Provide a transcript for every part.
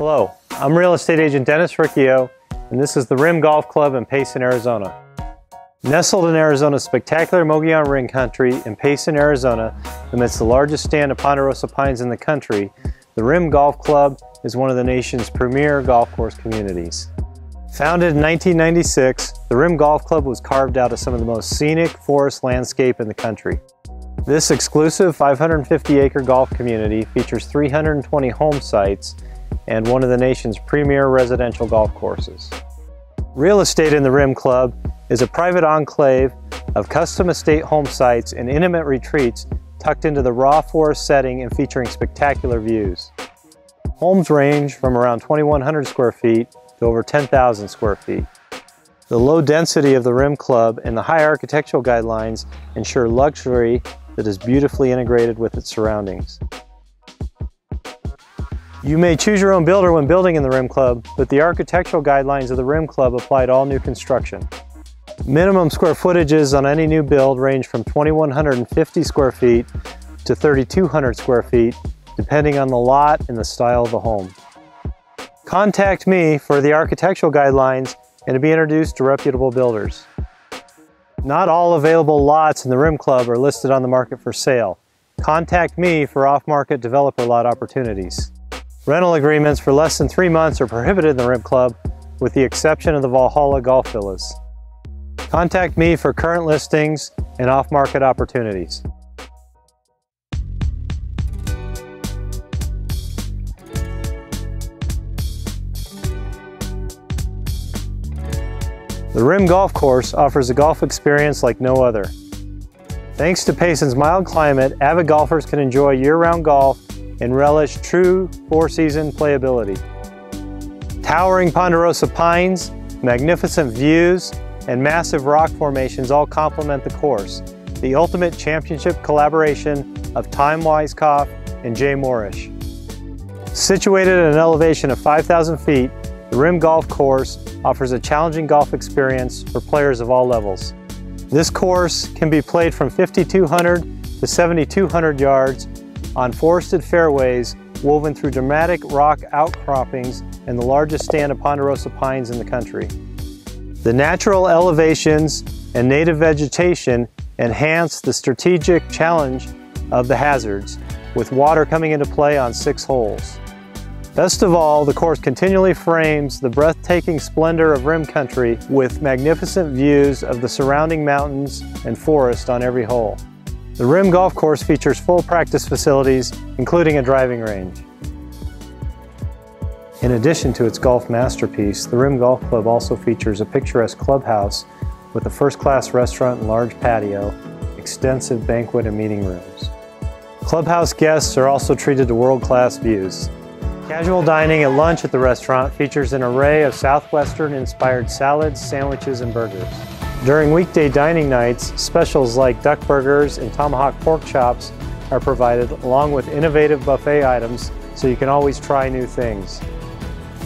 Hello, I'm real estate agent Dennis Riccio, and this is the Rim Golf Club in Payson, Arizona. Nestled in Arizona's spectacular Mogollon Rim country in Payson, Arizona, amidst the largest stand of Ponderosa Pines in the country, the Rim Golf Club is one of the nation's premier golf course communities. Founded in 1996, the Rim Golf Club was carved out of some of the most scenic forest landscape in the country. This exclusive 550-acre golf community features 320 home sites and one of the nation's premier residential golf courses. Real estate in the Rim Club is a private enclave of custom estate home sites and intimate retreats tucked into the raw forest setting and featuring spectacular views. Homes range from around 2,100 square feet to over 10,000 square feet. The low density of the Rim Club and the high architectural guidelines ensure luxury that is beautifully integrated with its surroundings. You may choose your own builder when building in the Rim Club, but the architectural guidelines of the Rim Club apply to all new construction. Minimum square footages on any new build range from 2,150 square feet to 3,200 square feet, depending on the lot and the style of the home. Contact me for the architectural guidelines and to be introduced to reputable builders. Not all available lots in the Rim Club are listed on the market for sale. Contact me for off-market developer lot opportunities. Rental agreements for less than 3 months are prohibited in the Rim Club, with the exception of the Valhalla Golf Villas. Contact me for current listings and off-market opportunities. The Rim Golf Course offers a golf experience like no other. Thanks to Payson's mild climate, avid golfers can enjoy year-round golf and relish true four-season playability. Towering Ponderosa pines, magnificent views, and massive rock formations all complement the course, the ultimate championship collaboration of Tom Weiskopf and Jay Morrish. Situated at an elevation of 5,000 feet, the Rim Golf Course offers a challenging golf experience for players of all levels. This course can be played from 5,200 to 7,200 yards on forested fairways woven through dramatic rock outcroppings and the largest stand of Ponderosa pines in the country. The natural elevations and native vegetation enhance the strategic challenge of the hazards, with water coming into play on 6 holes. Best of all, the course continually frames the breathtaking splendor of Rim Country with magnificent views of the surrounding mountains and forest on every hole. The Rim Golf Course features full practice facilities, including a driving range. In addition to its golf masterpiece, the Rim Golf Club also features a picturesque clubhouse with a first-class restaurant and large patio, extensive banquet and meeting rooms. Clubhouse guests are also treated to world-class views. Casual dining at lunch at the restaurant features an array of Southwestern-inspired salads, sandwiches, and burgers. During weekday dining nights, specials like duck burgers and tomahawk pork chops are provided, along with innovative buffet items, so you can always try new things.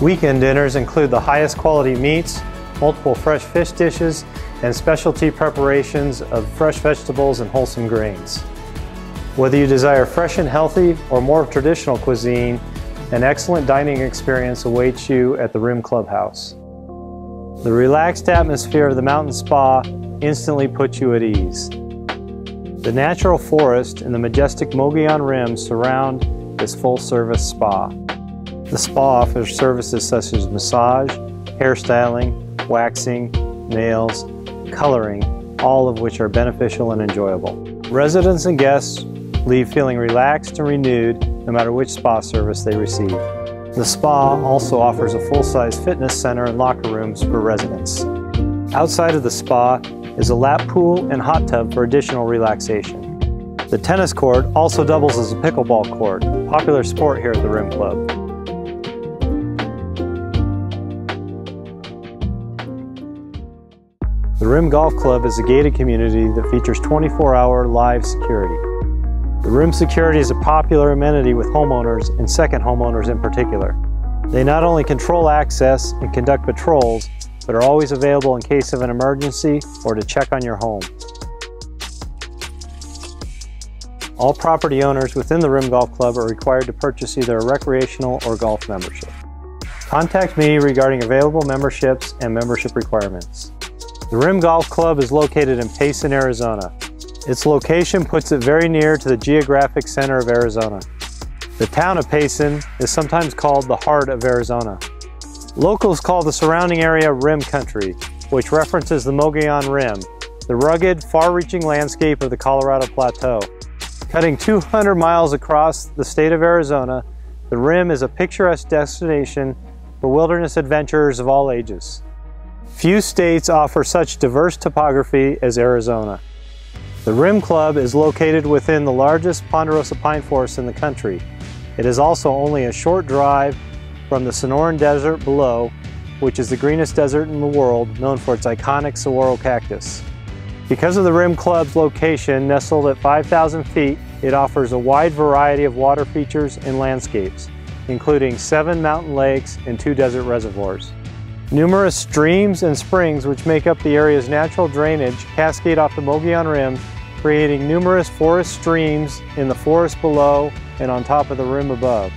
Weekend dinners include the highest quality meats, multiple fresh fish dishes, and specialty preparations of fresh vegetables and wholesome grains. Whether you desire fresh and healthy or more traditional cuisine, an excellent dining experience awaits you at the Rim Clubhouse. The relaxed atmosphere of the mountain spa instantly puts you at ease. The natural forest and the majestic Mogollon Rim surround this full-service spa. The spa offers services such as massage, hairstyling, waxing, nails, coloring, all of which are beneficial and enjoyable. Residents and guests leave feeling relaxed and renewed no matter which spa service they receive. The spa also offers a full-size fitness center and locker rooms for residents. Outside of the spa is a lap pool and hot tub for additional relaxation. The tennis court also doubles as a pickleball court, a popular sport here at the Rim Club. The Rim Golf Club is a gated community that features 24-hour live security. The Rim security is a popular amenity with homeowners and second homeowners in particular. They not only control access and conduct patrols, but are always available in case of an emergency or to check on your home. All property owners within the Rim Golf Club are required to purchase either a recreational or golf membership. Contact me regarding available memberships and membership requirements. The Rim Golf Club is located in Payson, Arizona. Its location puts it very near to the geographic center of Arizona. The town of Payson is sometimes called the heart of Arizona. Locals call the surrounding area Rim Country, which references the Mogollon Rim, the rugged, far-reaching landscape of the Colorado Plateau. Cutting 200 miles across the state of Arizona, the Rim is a picturesque destination for wilderness adventurers of all ages. Few states offer such diverse topography as Arizona. The Rim Club is located within the largest ponderosa pine forest in the country. It is also only a short drive from the Sonoran Desert below, which is the greenest desert in the world, known for its iconic saguaro cactus. Because of the Rim Club's location, nestled at 5,000 feet, it offers a wide variety of water features and landscapes, including 7 mountain lakes and 2 desert reservoirs. Numerous streams and springs which make up the area's natural drainage cascade off the Mogollon Rim, creating numerous forest streams in the forest below and on top of the rim above.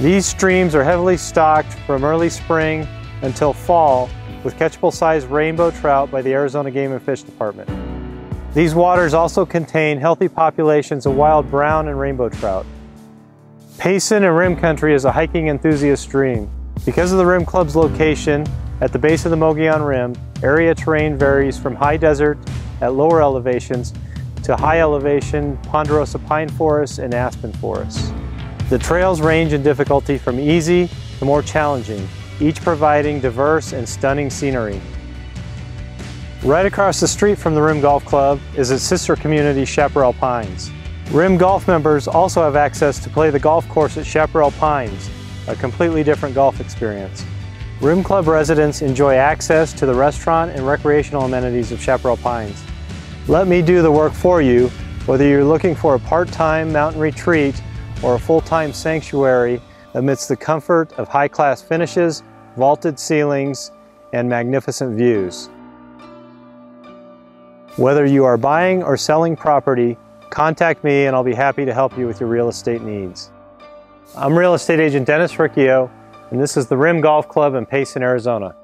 These streams are heavily stocked from early spring until fall with catchable-sized rainbow trout by the Arizona Game and Fish Department. These waters also contain healthy populations of wild brown and rainbow trout. Payson and Rim Country is a hiking enthusiast dream. Because of the Rim Club's location at the base of the Mogollon Rim, area terrain varies from high desert at lower elevations to high elevation ponderosa pine forests and aspen forests. The trails range in difficulty from easy to more challenging, each providing diverse and stunning scenery. Right across the street from the Rim Golf Club is its sister community, Chaparral Pines. Rim Golf members also have access to play the golf course at Chaparral Pines, a completely different golf experience. Rim Club residents enjoy access to the restaurant and recreational amenities of Chaparral Pines. Let me do the work for you, whether you're looking for a part-time mountain retreat or a full-time sanctuary amidst the comfort of high-class finishes, vaulted ceilings, and magnificent views. Whether you are buying or selling property, contact me and I'll be happy to help you with your real estate needs. I'm real estate agent Dennis Riccio, and this is the Rim Golf Club in Payson, Arizona.